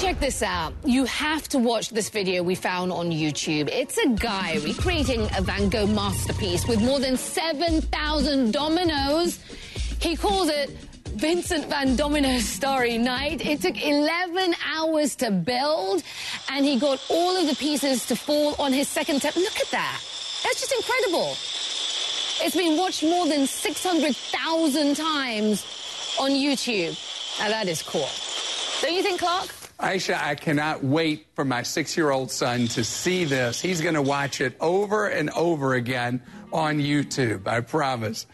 check this out. You have to watch this video we found on YouTube. It's a guy recreating a Van Gogh masterpiece with more than 7,000 dominoes. He calls it Vincent Van Domino's Starry Night. It took 11 hours to build, and he got all of the pieces to fall on his second attempt. Look at that. That's just incredible. It's been watched more than 600,000 times on YouTube. Now, that is cool. Don't you think, Clark? Aisha, I cannot wait for my 6-year-old son to see this. He's going to watch it over and over again on YouTube, I promise.